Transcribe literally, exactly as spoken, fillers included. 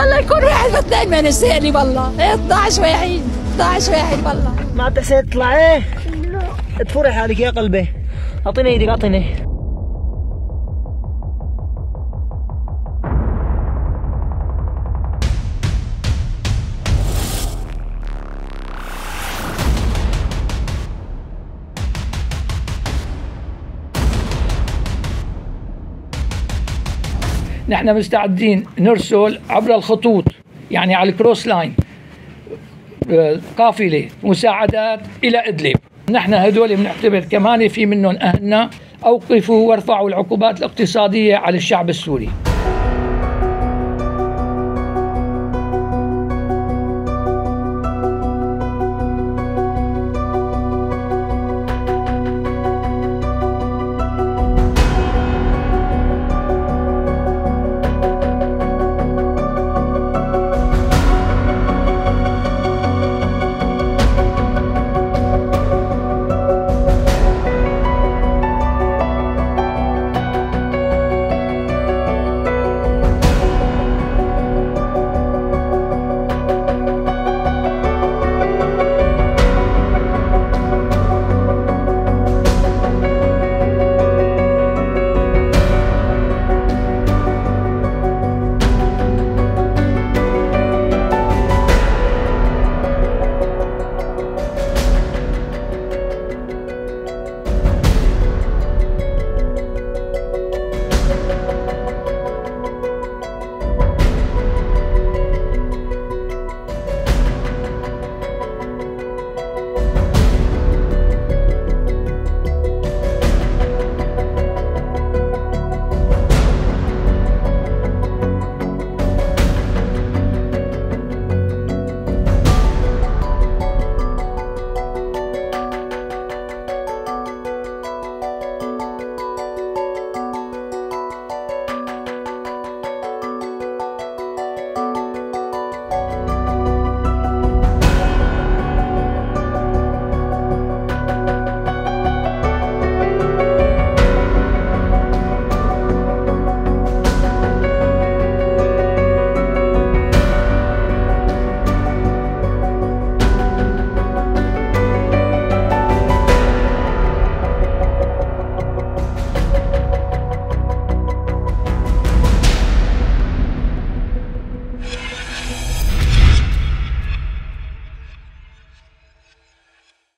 والله يكون واحد واثنين ما نسالي والله، اثناعش واحد، اثناعش واحد والله. ما عاد تحسي تطلع ايه؟ لا تفرح عليك يا قلبي. اعطيني ايدك اعطيني. نحن مستعدين نرسل عبر الخطوط، يعني على الكروس لاين، قافلة مساعدات إلى إدلب. نحن هدول بنعتبر كمان في منهم أهلنا. أوقفوا وارفعوا العقوبات الاقتصادية على الشعب السوري.